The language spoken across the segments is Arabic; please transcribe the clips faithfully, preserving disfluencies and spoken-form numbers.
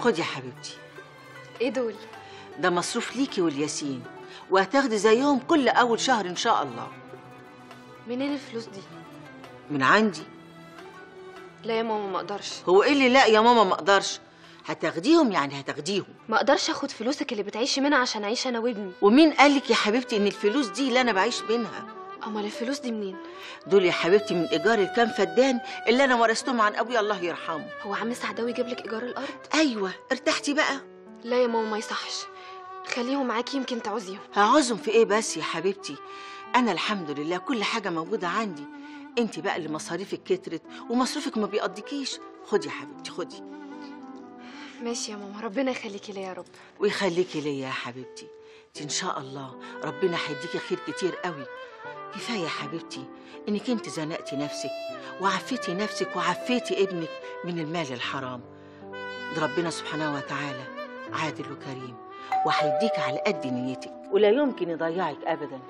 خدي يا حبيبتي. ايه دول؟ ده مصروف ليكي والياسين، وهتاخدي زيهم كل اول شهر ان شاء الله. منين الفلوس دي؟ من عندي. لا يا ماما ما اقدرش. هو ايه اللي لا يا ماما ما اقدرش؟ هتاخديهم يعني هتاخديهم. ما اقدرش اخد فلوسك اللي بتعيشي منها عشان اعيش انا وابني. ومين قالك يا حبيبتي ان الفلوس دي اللي انا بعيش منها؟ امال الفلوس دي منين؟ دول يا حبيبتي من ايجار الكام فدان اللي انا ورثتهم عن ابويا الله يرحمه. هو عم سعداوي جاب لك ايجار الارض؟ ايوه. ارتحتي بقى؟ لا يا ماما ما يصحش، خليهم معاكي يمكن تعوزيهم. هعوزهم في ايه بس يا حبيبتي؟ انا الحمد لله كل حاجه موجوده عندي، انت بقى اللي مصاريفك كترت ومصروفك ما بيقضيكيش. خدي يا حبيبتي خدي. ماشي يا ماما، ربنا يخليكي ليا يا رب. ويخليكي ليا يا حبيبتي، انت ان شاء الله ربنا هيديكي خير كتير قوي. كفايه يا حبيبتي انك انت زنقتي نفسك وعفيتي نفسك وعفيتي ابنك من المال الحرام. ده ربنا سبحانه وتعالى عادل وكريم وهيديكي على قد نيتك ولا يمكن يضيعك ابدا،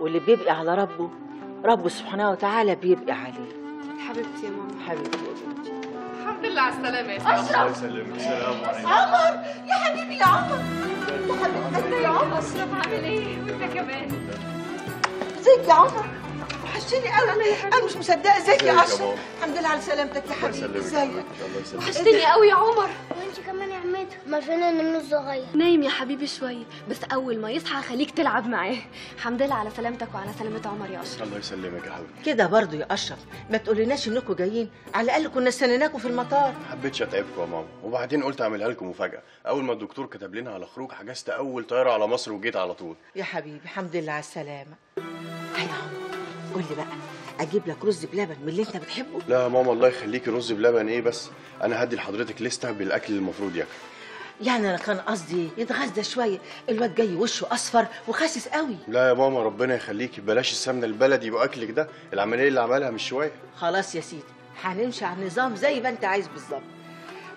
واللي بيبقى على ربه ربه سبحانه وتعالى بيبقى عليه. حبيبتي يا ماما. حبيبتي يا بنتي. الحمد لله على السلامة يا سيدي. الله يسلمك. سلام عليكم. عمر يا حبيبي يا عمر يا حبيب قلبي يا عمر. أشرف عامل إيه؟ وأنت كمان؟ ازيك يا عمر؟ وحشتني قوي، أنا مش مصدقة. ازيك يا أشرف؟ الحمد لله على سلامتك يا حبيبي. ازيك؟ وحشتني قوي يا عمر. وأنت كمان يا عمته. ما فينا منه الصغير نايم يا حبيبي شوية، بس أول ما يصحى خليك تلعب معاه. الحمد لله على سلامتك وعلى سلامة عمر يا أشرف. الله يسلمك يا حبيبي. كده برضه يا أشرف، ما تقوليناش إنكم جايين، على الأقل كنا استنيناكم في المطار. ما حبيتش أتعبكم يا ماما، وبعدين قلت أعملها لكم مفاجأة. أول ما الدكتور كتب لنا على خروج حجزت أول طيارة على مصر وجيت على طول. يا حبيبي الحمد لله على السلامة. أيوه قول لي بقى، اجيب لك رز بلبن من اللي انت بتحبه؟ لا يا ماما الله يخليكي، رز بلبن ايه بس؟ انا هدي لحضرتك لسته بالاكل اللي المفروض ياكله. يعني انا كان قصدي يتغذى شويه، الواد جاي وشه اصفر وخاسس قوي. لا يا ماما ربنا يخليكي، بلاش السمنه البلدي واكلك ده، العمليه اللي عملها مش شويه. خلاص يا سيدي هنمشي على النظام زي ما انت عايز بالظبط.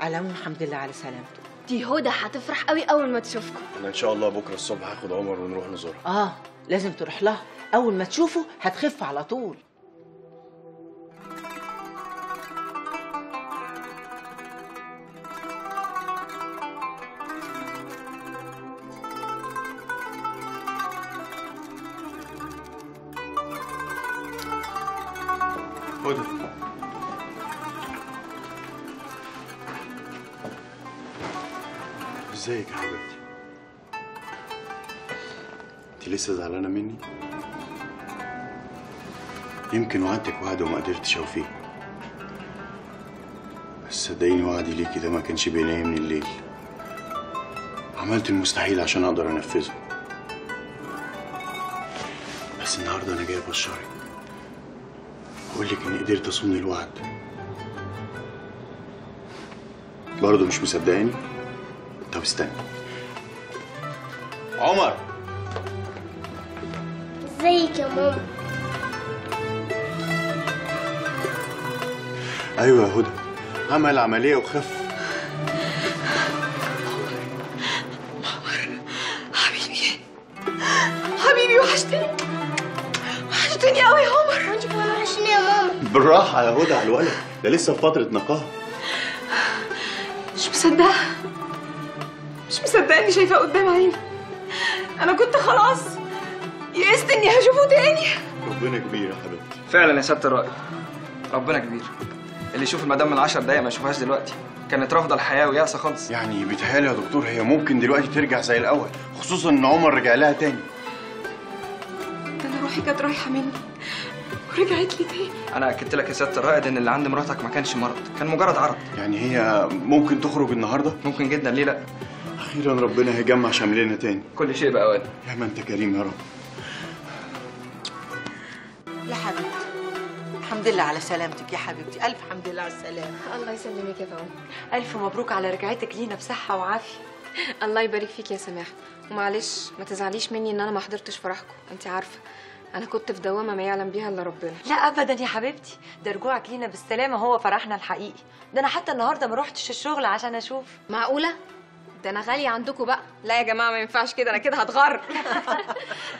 على العموم الحمد لله على سلامته. دي هدى هتفرح قوي اول ما تشوفكم. انا ان شاء الله بكره الصبح هاخد عمر ونروح نزورها. اه لازم تروح لها، اول ما تشوفه هتخف على طول. هدى ازيك يا حبيبتي؟ انت لسه زعلانه مني؟ يمكن وعدتك وعد وما قدرتش اوفيه، بس صدقيني وعدي ليكي ده ما كانش بين ايديا من الليل. عملت المستحيل عشان اقدر انفذه، بس النهارده انا جاي ابشرك واقولك اني قدرت اصون الوعد. برضه مش مصدقاني؟ طب استنى. عمر ازيك يا ماما؟ ايوه يا هدى عمل عمليه وخف. حبيبي حبيبي وحشتني وحشتني قوي يا عمر. وانت كمان وحشتني يا ماما. بالراحه يا هدى على الولد ده لسه في فتره نقاهه. مش مصدقه مش مصدقه اني شايفاه قدام عيني. انا كنت خلاص يئست اني هشوفه تاني. ربنا كبير يا حبيبتي. فعلا يا سياده الرائد ربنا كبير. اللي يشوف المدام من عشر دقايق ما يشوفهاش دلوقتي، كانت رافضه الحياه ويأسه خالص. يعني بيتهيألي يا دكتور هي ممكن دلوقتي ترجع زي الاول، خصوصا ان عمر رجع لها تاني. ده انا روحي كانت رايحه مني ورجعت لي تاني. انا اكدت لك يا سياده الرائد ان اللي عند مراتك ما كانش مرض، كان مجرد عرض. يعني هي ممكن تخرج النهارده؟ ممكن جدا، ليه لا؟ اخيرا ربنا هيجمع شملنا تاني. كل شيء بأوانه. يا ما انت كريم يا رب. يا حبيبي الحمد لله على سلامتك يا حبيبتي، ألف حمد لله على السلامة. الله يسلمك يا عمر، ألف مبروك على رجعتك لينا بصحة وعافية. الله يبارك فيك يا سماح، ومعلش ما تزعليش مني إن أنا ما حضرتش فرحكم، أنت عارفة أنا كنت في دوامة ما يعلم بيها إلا ربنا. لا أبدا يا حبيبتي، ده رجوعك لينا بالسلامة هو فرحنا الحقيقي، ده أنا حتى النهارده ما روحتش الشغل عشان أشوف. معقولة؟ ده انا غاليه عندكم بقى. لا يا جماعه ما ينفعش كده، انا كده هتغر.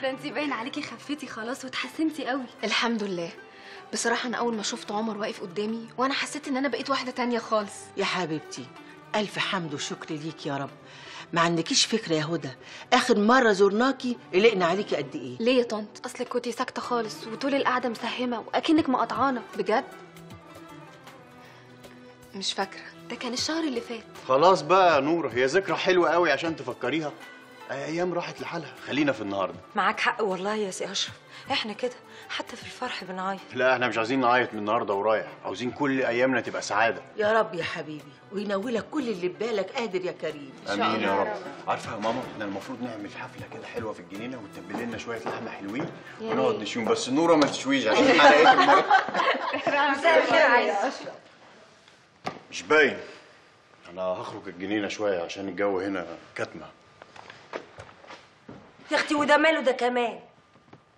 ده انت باين عليكي خفيتي خلاص وتحسنتي قوي. الحمد لله. بصراحه انا اول ما شفت عمر واقف قدامي وانا حسيت ان انا بقيت واحده تانية خالص. يا حبيبتي ألف حمد وشكر ليك يا رب. ما عندكيش فكرة يا هدى، آخر مرة زرناكي قلقنا عليكي قد إيه؟ ليه يا طنط؟ أصلك كنتي ساكتة خالص وطول القعدة مسهمة وأكنك مقطعانة. بجد؟ مش فاكرة، ده كان الشهر اللي فات. خلاص بقى يا نوره، هي ذكرى حلوة قوي عشان تفكريها، أيام راحت لحالها. خلينا في النهاردة. معاك حق والله يا سي أشرف، إحنا كده حتى في الفرح بنعيط. لا إحنا مش عايزين نعيط من النهاردة ورايح، عاوزين كل أيامنا تبقى سعادة. يا رب يا حبيبي، وينولك كل اللي في بالك. قادر يا كريم. امين يا رب. عارفه يا ماما، احنا المفروض نعمل حفله كده حلوه في الجنينه وتتبل لنا شويه لحمه حلوين ونقعد نشوي. بس نوره ما تشويش عشان حلقات المرة. مساء الخير يا اشرف. مش باين. انا هخرج الجنينه شويه عشان الجو هنا كتمه. يا اختي وده ماله ده كمان؟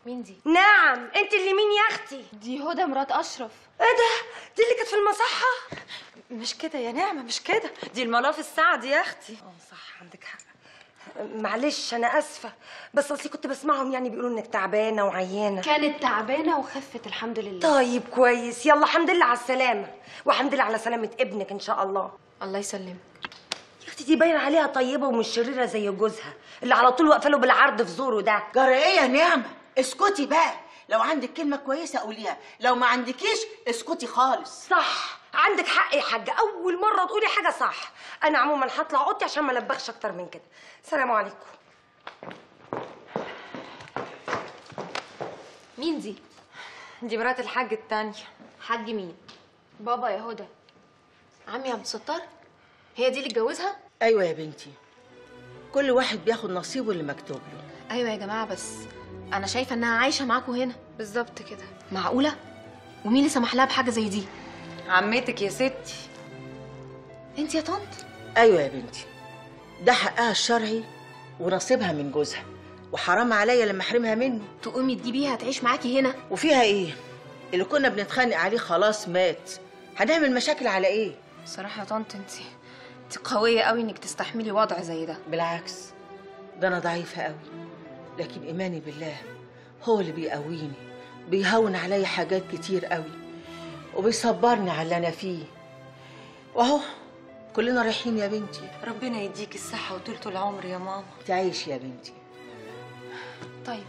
مين دي؟ نعم، انت اللي مين يا اختي؟ دي هدى مرات اشرف. ايه ده؟ دي اللي كانت في المصحه؟ مش كده يا نعمه، مش كده، دي الملاف السعد يا اختي. اه صح، عندك حق. معلش انا اسفه، بس اصلي كنت بسمعهم يعني بيقولوا انك تعبانه وعيانه. كانت تعبانه وخفت الحمد لله. طيب كويس، يلا الحمد لله على السلامه، والحمد لله على سلامه ابنك ان شاء الله. الله يسلمك. يا اختي دي باين عليها طيبه ومش شريره زي جوزها اللي على طول واقفه له بالعرض في زوره ده. جرى ايه يا نعمه؟ اسكتي بقى، لو عندك كلمه كويسه قوليها، لو ما عندكيش اسكتي خالص. صح، عندك حق يا حاجه، اول مره تقولي حاجه صح. انا عموما هطلع اوضتي عشان ما لبخش اكتر من كده. السلام عليكم. مين دي؟ دي مرات الحاج التانية. حاج مين؟ بابا يا هدى. عمي يا ستار، هي دي اللي اتجوزها؟ ايوه يا بنتي، كل واحد بياخد نصيبه اللي مكتوب له. ايوه يا جماعه، بس انا شايفه انها عايشه معاكوا هنا بالظبط كده. معقوله؟ ومين اللي سمح لها بحاجه زي دي؟ عمتك يا ستي. انت يا طنط؟ ايوه يا بنتي، ده حقها الشرعي ونصيبها من جوزها، وحرام عليا لما احرمها منه. تقومي تجيبيها تعيش معاكي هنا؟ وفيها ايه؟ اللي كنا بنتخانق عليه خلاص مات، هنعمل مشاكل على ايه؟ بصراحه يا طنط انت انت قويه قوي انك تستحملي وضع زي ده. بالعكس، ده انا ضعيفه قوي، لكن ايماني بالله هو اللي بيقويني، بيهون عليا حاجات كتير قوي وبيصبرني على اللي انا فيه. واهو كلنا رايحين يا بنتي. ربنا يديكي الصحه وطولة العمر يا ماما. تعيشي يا بنتي. طيب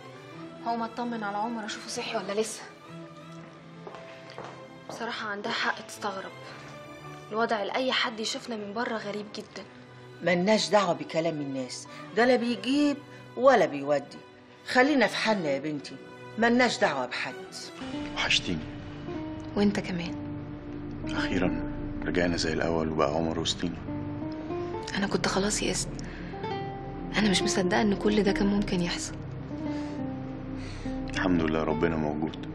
هو ما اطمن على عمر اشوفه صحي ولا لسه؟ بصراحه عندها حق تستغرب، الوضع لاي حد يشوفنا من بره غريب جدا. ملناش دعوه بكلام الناس، ده لا بيجيب ولا بيودي، خلينا في حالنا يا بنتي، ملناش دعوه بحد. وحشتيني. وانت كمان. اخيرا رجعنا زي الاول وبقى عمر وسطينا. انا كنت خلاص يئست، انا مش مصدقه ان كل ده كان ممكن يحصل. الحمد لله ربنا موجود.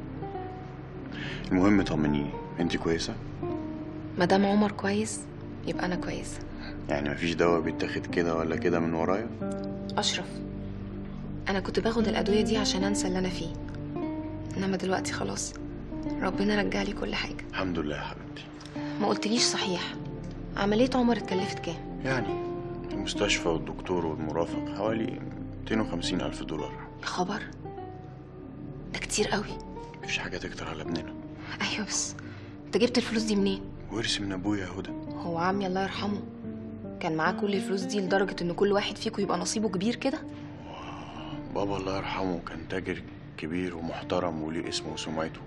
المهم طمنيني، انت كويسه؟ ما دام عمر كويس يبقى انا كويسه. يعني مفيش دواء بيتاخد كده ولا كده من ورايا؟ اشرف انا كنت باخد الادويه دي عشان انسى اللي انا فيه، انما دلوقتي خلاص ربنا رجع لي كل حاجه. الحمد لله يا حبيبتي. ما قلتليش صحيح، عمليه عمر اتكلفت كام؟ يعني المستشفى والدكتور والمرافق حوالي مئتين وخمسين ألف دولار. يا خبر، ده كتير قوي. مفيش حاجه تكتر على ابننا. ايوه بس انت جبت الفلوس دي منين؟ ورث من ابويا يا هدى. هو عمي الله يرحمه كان معاه كل الفلوس دي لدرجه ان كل واحد فيكم يبقى نصيبه كبير كده؟ بابا الله يرحمه كان تاجر كبير ومحترم وليه اسمه وسمعته،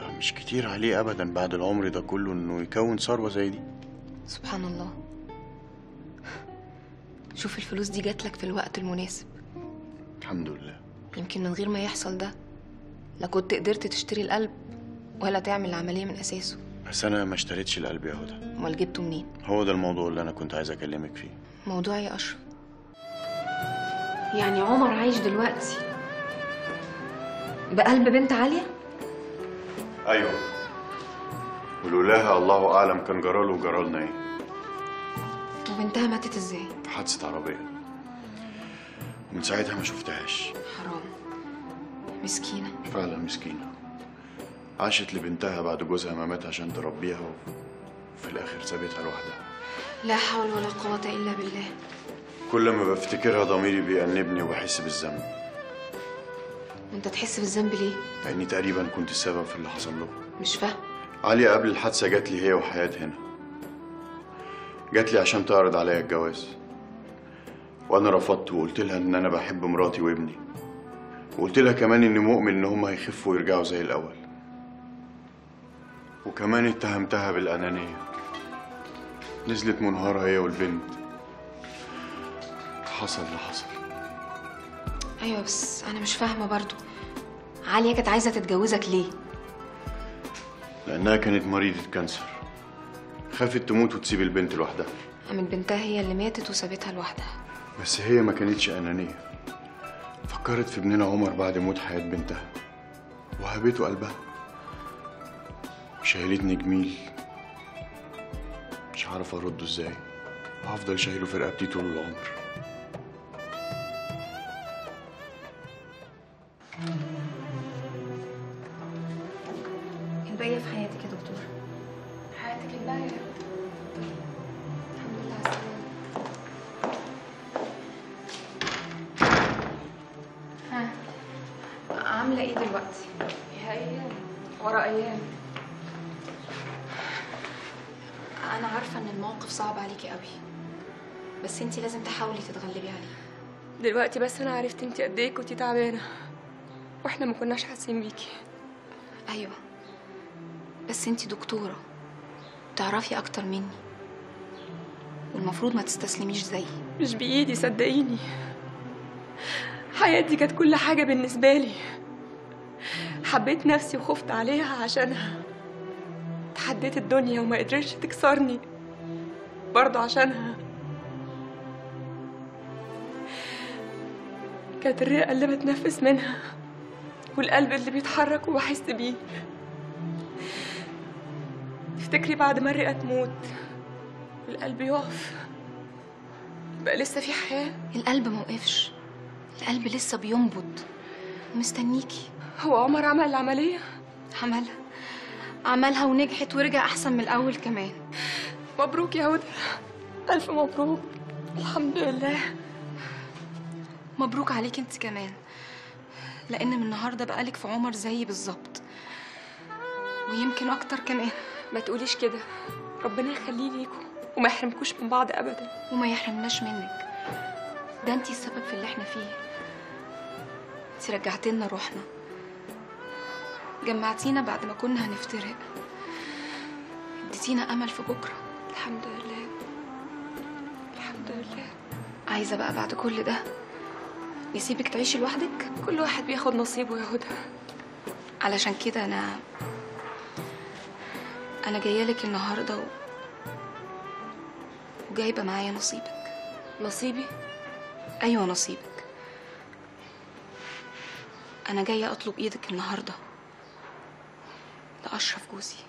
فمش كتير عليه ابدا بعد العمر ده كله انه يكون ثروه زي دي. سبحان الله. شوف الفلوس دي جات لك في الوقت المناسب. الحمد لله. يمكن من غير ما يحصل ده لا كنت قدرت تشتري القلب ولا تعمل العمليه من اساسه. بس انا ما اشتريتش القلب يا هدى. امال جبته منين؟ هو ده الموضوع اللي انا كنت عايز اكلمك فيه. موضوع يا اشرف؟ يعني عمر عايش دلوقتي بقلب بنت عاليه؟ ايوه، ولولاها الله اعلم كان جراله وجرالنا ايه. وبنتها ماتت ازاي؟ في حادثه عربيه، ومن ساعتها ما شفتهاش. حرام، مسكينه. فعلا مسكينه، عاشت لبنتها بعد جوزها ما مات عشان تربيها، وفي الاخر سابتها لوحدها. لا حول ولا قوه الا بالله. كل ما بفتكرها ضميري بيأنبني وبحس بالذنب. وانت تحس بالذنب ليه؟ لاني تقريبا كنت السبب في اللي حصل له. مش فاهم. عاليه قبل الحادثه جات لي هي وحياة هنا، جات لي عشان تعرض عليا الجواز، وانا رفضت وقلت لها ان انا بحب مراتي وابني، وقلت لها كمان اني مؤمن ان هم هيخفوا ويرجعوا زي الاول، وكمان اتهمتها بالانانيه. نزلت منهارة هي والبنت، حصل اللي حصل. ايوه بس انا مش فاهمه برضو، عاليه كانت عايزه تتجوزك ليه؟ لانها كانت مريضه كانسر، خافت تموت وتسيب البنت لوحدها. من بنتها هي اللي ماتت وسابتها لوحدها. بس هي ما كانتش انانيه، فكرت في ابننا عمر بعد موت حياه بنتها وهبته قلبها. شايلتني جميل مش عارف ارده ازاي، وهفضل شايله في رقبتي طول العمر. الباقية في حياتك يا دكتور. حياتك الله يا رب. الحمد لله على السلامة. ها عاملة ايه دلوقتي؟ يا ايام ورا ايام. أنا عارفة إن الموقف صعب عليكي قوي، بس أنتِ لازم تحاولي تتغلبي عليه. دلوقتي بس أنا عرفت أنتِ قد إيه كنتي تعبانة، وإحنا ما كناش حاسين بيكي. أيوه بس أنتِ دكتورة تعرفي أكتر مني، والمفروض ما تستسلميش زيي. مش بإيدي صدقيني، حياتي كانت كل حاجة بالنسبة لي، حبيت نفسي وخفت عليها عشانها، تحديت الدنيا وما قدرتش تكسرني برضه عشانها. كانت الرئه اللي بتنفس منها والقلب اللي بيتحرك وبحس بيه. تفتكري بعد ما الرئه تموت والقلب يقف يبقى لسه في حياه؟ القلب ما وقفش، القلب لسه بينبض ومستنيكي. هو عمر عمل العمليه؟ عملها عملها ونجحت ورجع أحسن من الأول كمان. مبروك يا هدى، ألف مبروك. الحمد لله. مبروك عليك أنت كمان، لأن من النهارده بقالك في عمر زيي بالظبط، ويمكن أكتر كمان. ما تقوليش كده، ربنا يخليه ليكوا وما يحرمكوش من بعض أبدا. وما يحرمناش منك، ده أنت السبب في اللي إحنا فيه. أنت رجعتي لنا روحنا، جمعتينا بعد ما كنا هنفترق، اديتينا امل في بكره. الحمد لله الحمد لله. عايزه بقى بعد كل ده نسيبك تعيشي لوحدك؟ كل واحد بياخد نصيبه يا هدى. علشان كده انا انا جايه لك النهارده و... وجايبه معايا نصيبك. نصيبي؟ ايوه نصيبك. انا جايه اطلب ايدك النهارده لأشرف جوزي.